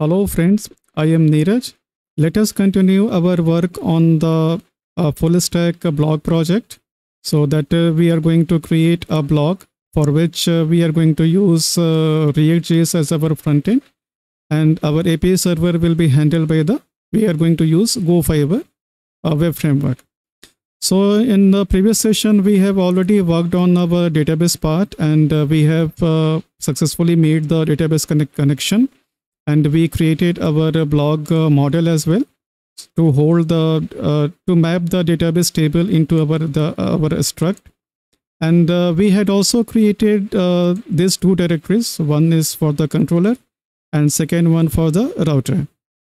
Hello friends, I am Neeraj. Let us continue our work on the full stack blog project. So that we are going to create a blog for which we are going to use ReactJS as our front end, and our API server will be handled by we are going to use Go Fiber web framework. So in the previous session we have already worked on our database part, and we have successfully made the database connection. And we created our blog model as well to hold the to map the database table into our struct. And we had also created these two directories. One is for the controller and second one for the router.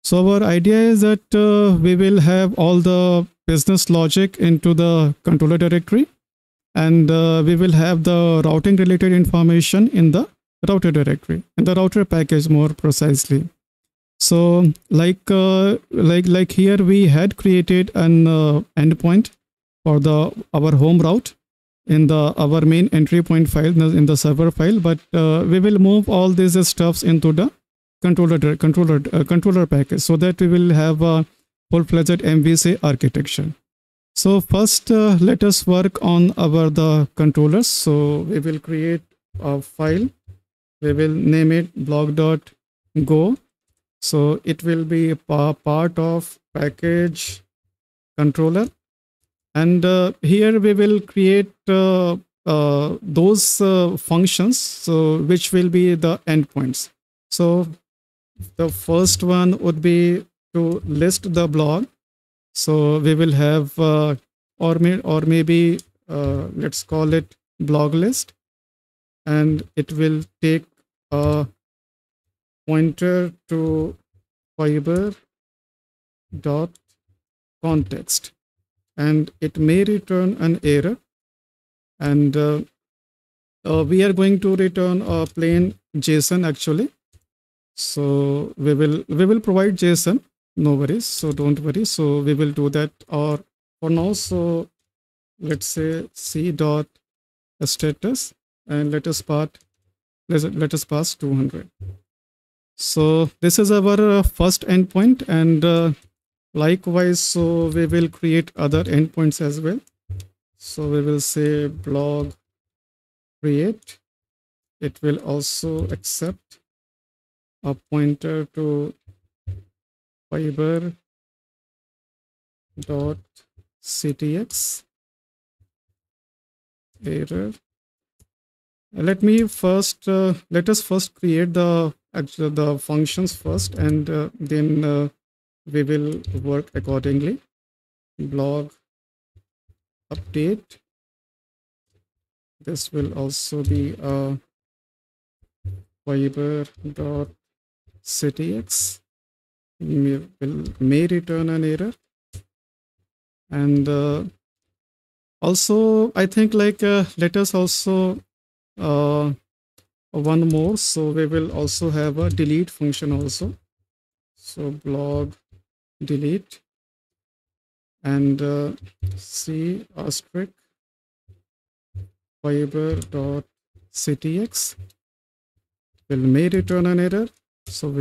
So our idea is that we will have all the business logic into the controller directory, and we will have the routing related information in the router directory, and the router package more precisely. So like here we had created an endpoint for our home route in our main entry point file in the server file, but we will move all these stuffs into the controller package, so that we will have a full-fledged MVC architecture. So first let us work on the controllers. So we will create a file. We will name it blog.go. So it will be part of package controller, and here we will create those functions, so which will be the endpoints. So the first one would be to list the blog. So we will have or maybe let's call it blog list, and it will take a pointer to fiber.context, and it may return an error, and we are going to return a plain JSON actually. So we will provide JSON, no worries, so don't worry. So we will do that, or for now, so let's say c.status, and let us pass 200. So this is our first endpoint, and likewise, so we will create other endpoints as well. So we will say blog create. It will also accept a pointer to fiber.ctx error. Let us first create the functions first, and then we will work accordingly. Blog update, this will also be a fiber.ctx, may return an error. And also I think let us also one more. So we will also have a delete function also. So blog delete, and c asterisk fiber.ctx may return an error. So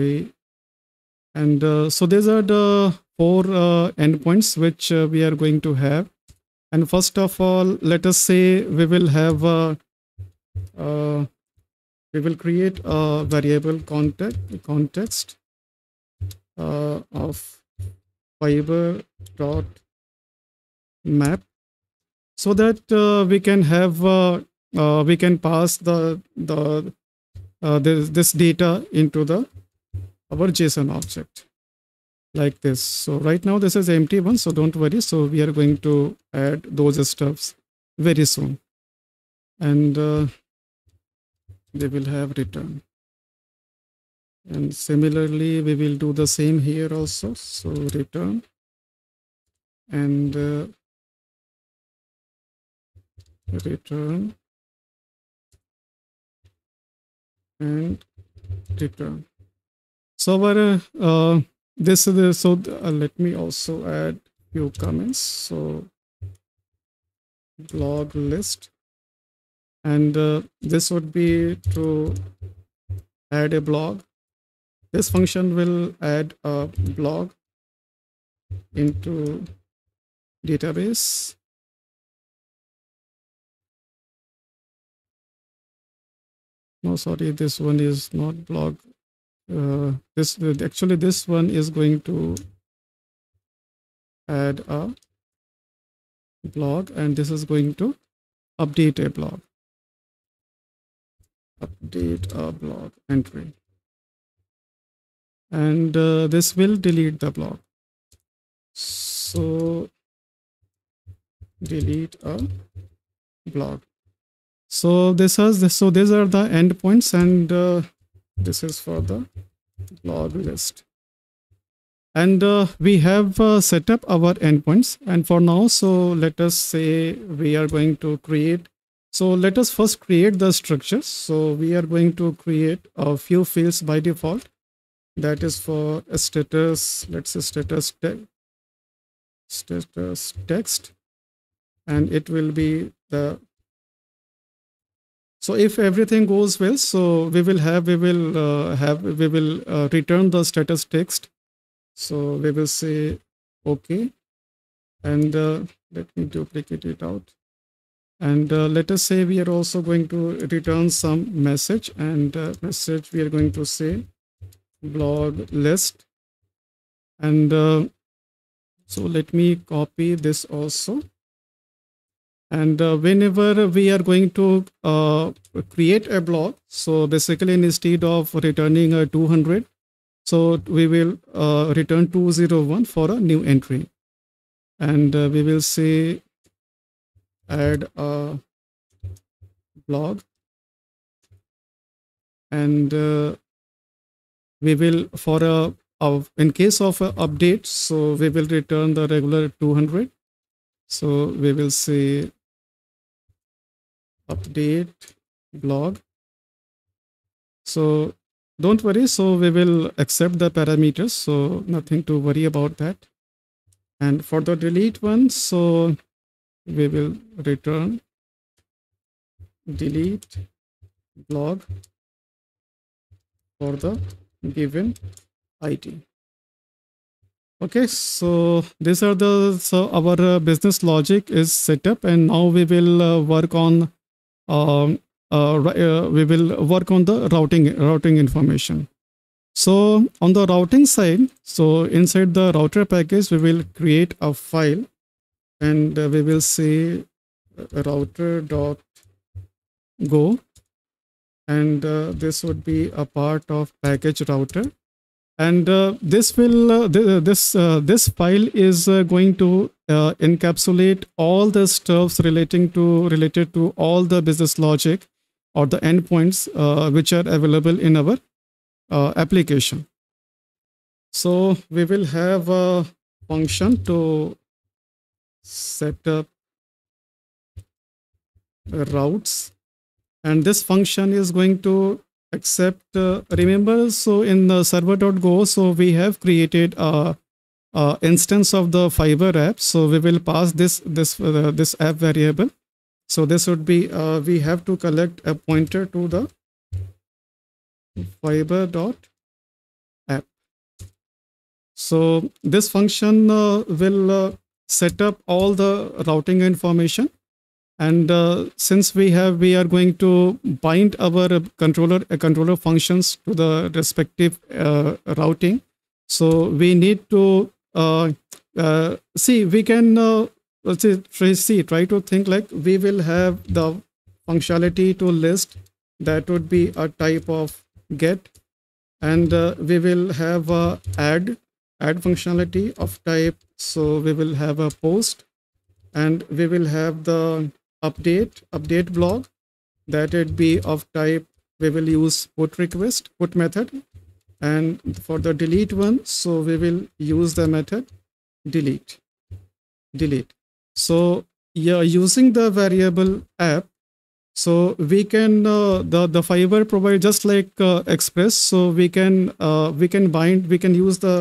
so these are the four endpoints which we are going to have. And first of all, let us say we will have we will create a variable context of fiber.map, so that we can pass this data into our JSON object like this. So right now this is empty one, so don't worry. So we are going to add those stuffs very soon, and they will have return. And similarly we will do the same here also. So return, and return, and return. So our let me also add few comments. So blog list, and this would be to add a blog, This function will add a blog into database. No, sorry, this one is not blog. Actually, this one is going to add a blog, and this is going to update a blog. Update a blog entry, and this will delete the blog. So delete a blog. So these are the endpoints, and this is for the blog list. And we have set up our endpoints, and for now, so let us say we are going to create. So let us first create the structures. So we are going to create a few fields by default. That is for a status. Let's say status text, and it will be the. So if everything goes well, so we will return the status text. So we will say okay, and let me duplicate it out. And let us say we are also going to return some message, and message we are going to say blog list. And so let me copy this also. And whenever we are going to create a blog, so basically instead of returning a 200, so we will return 201 for a new entry. And we will say add a blog, and we will for a in case of an update, so we will return the regular 200. So we will say update blog. So don't worry, so we will accept the parameters, so nothing to worry about that. And for the delete one, so we will return delete blog for the given ID. Okay, so these are the, so our business logic is set up, and now we will work on the routing information. So on the routing side, so inside the router package, we will create a file, and we will say router.go, and this would be a part of package router. And this file is going to encapsulate all the stuffs related to all the business logic or the endpoints which are available in our application. So we will have a function to set up routes, and this function is going to accept, remember, so in the server.go, so we have created a instance of the Fiber app. So we will pass this app variable. So this would be, we have to collect a pointer to the Fiber.app. So this function will set up all the routing information. And since we are going to bind our controller functions to the respective routing, so we need to try to think like we will have the functionality to list, that would be a type of get, and we will have a add functionality of type, so we will have a post, and we will have the update blog, that it be of type, we will use put method. And for the delete one, so we will use the method delete. So yeah, using the variable app, so we can the Fiber provide, just like Express, so we can use the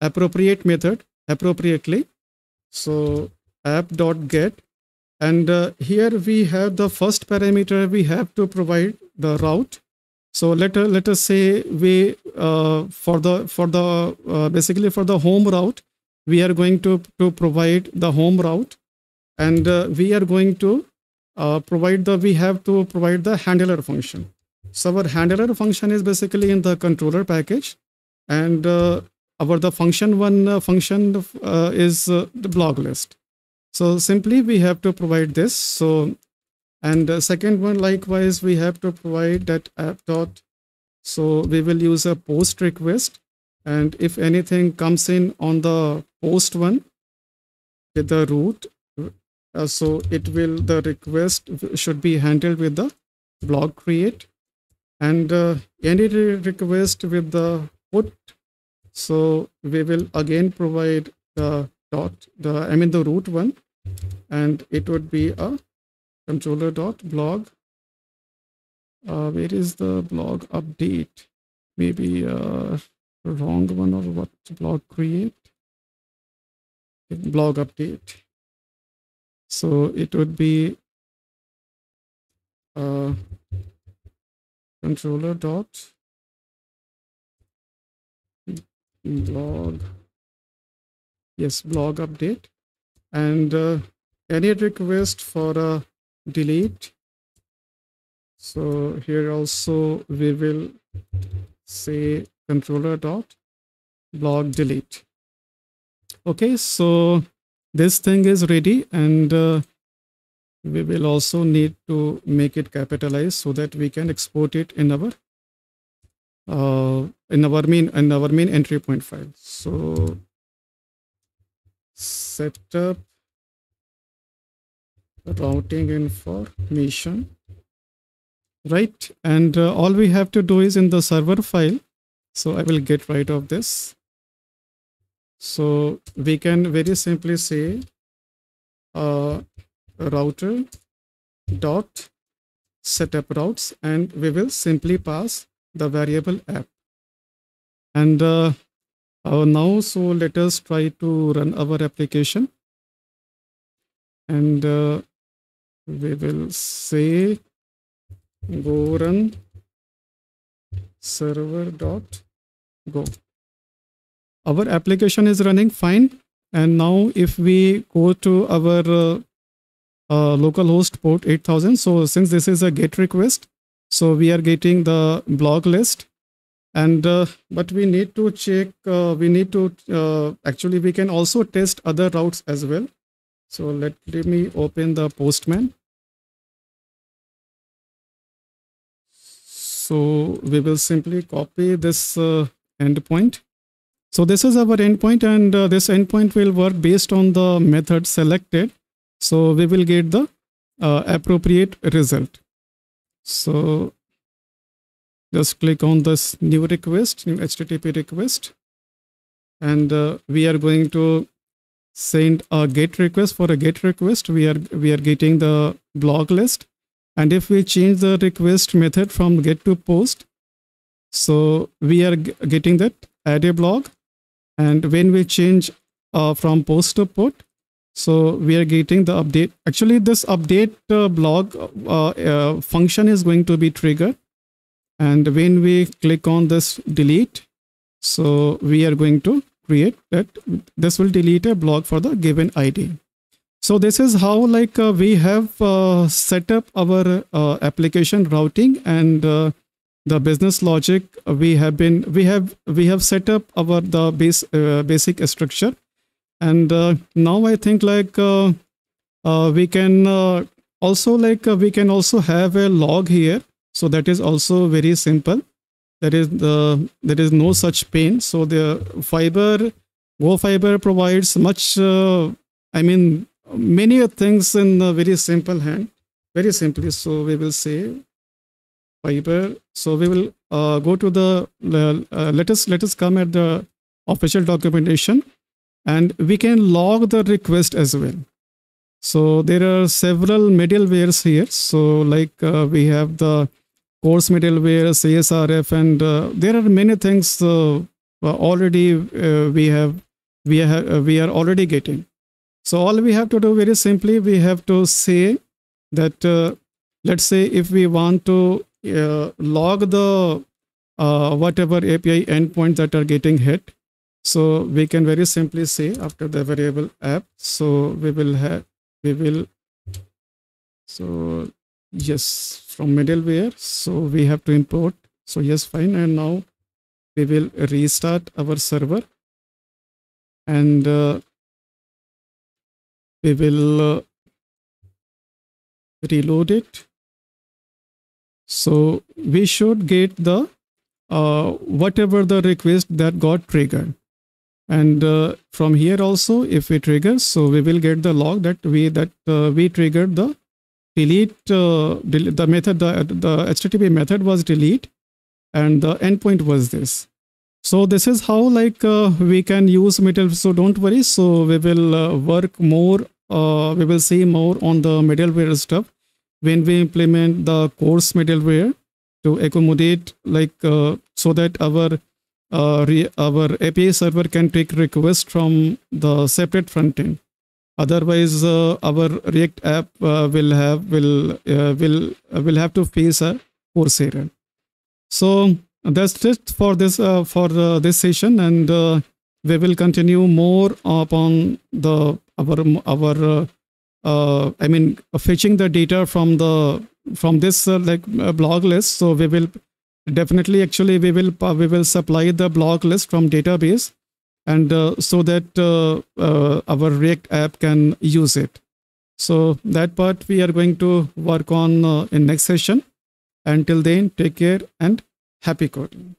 appropriate method appropriately. So app.get, and here we have the first parameter we have to provide the route. So let us say we basically for the home route, we are going to provide the home route, and we are going to provide the handler function. So our handler function is basically in the controller package, and the function one function is the blog list. So simply we have to provide this. So and second one likewise we have to provide that app dot. So we will use a post request, and if anything comes in on the post one with the root, so it will, the request should be handled with the blog create, and any request with the put. So we will again provide the dot, the root one, and it would be a controller dot blog. Where is the blog update? Maybe wrong one, or what? Blog create, blog update. So it would be controller dot blog, yes, blog update, and any request for a delete. So here also we will say controller dot blog delete. Okay, so this thing is ready, and we will also need to make it capitalized so that we can export it in our main entry point file. So setup routing information, right? And all we have to do is in the server file. So I will get rid of this. So we can very simply say router dot setup routes, and we will simply pass the variable app. And now, so let us try to run our application, and we will say go run server dot go. Our application is running fine, and now if we go to our localhost port 8000, so since this is a GET request, so we are getting the blog list, and but we need to check, actually we can also test other routes as well. So let me open the Postman. So we will simply copy this endpoint. So this is our endpoint, and this endpoint will work based on the method selected. So we will get the appropriate result. So just click on this new request, new HTTP request, and we are going to send a GET request. For a GET request, we are getting the blog list, and if we change the request method from GET to POST, so we are getting that add a blog, and when we change from POST to PUT, so we are getting the update. Actually, this update blog function is going to be triggered, and when we click on this delete, so we are going to create that, this will delete a blog for the given ID. So this is how like we have set up our application routing, and the business logic we have set up our basic structure. And now I think like we can also like have a log here, so that is also very simple. There is no such pain. So the Go Fiber provides much, many things in a very simple hand, very simply. So we will say Fiber. So we will go to the let us come at the official documentation, and we can log the request as well. So there are several middlewares here. So like we have the CORS middleware, CSRF, and there are many things already we are already getting. So all we have to do very simply, we have to say that let's say if we want to log the whatever API endpoint that are getting hit. So we can very simply say after the variable app, so so yes, from middleware, so we have to import, so yes, fine. And now we will restart our server, and we will reload it. So we should get the whatever the request that got triggered. And from here also, if we trigger, so we will get the log that we triggered the delete, the method, the HTTP method was delete, and the endpoint was this. So this is how like we can use middleware. So don't worry, so we will work more, we will see more on the middleware stuff when we implement the CORS middleware to accommodate like so that our API server can take requests from the separate front end. Otherwise our React app will have to face a CORS error. So that's it for this this session, and we will continue more upon the fetching the data from the this blog list. So we will definitely we will supply the blog list from database, and so that our React app can use it. So that part we are going to work on in next session. Until then, take care and happy coding.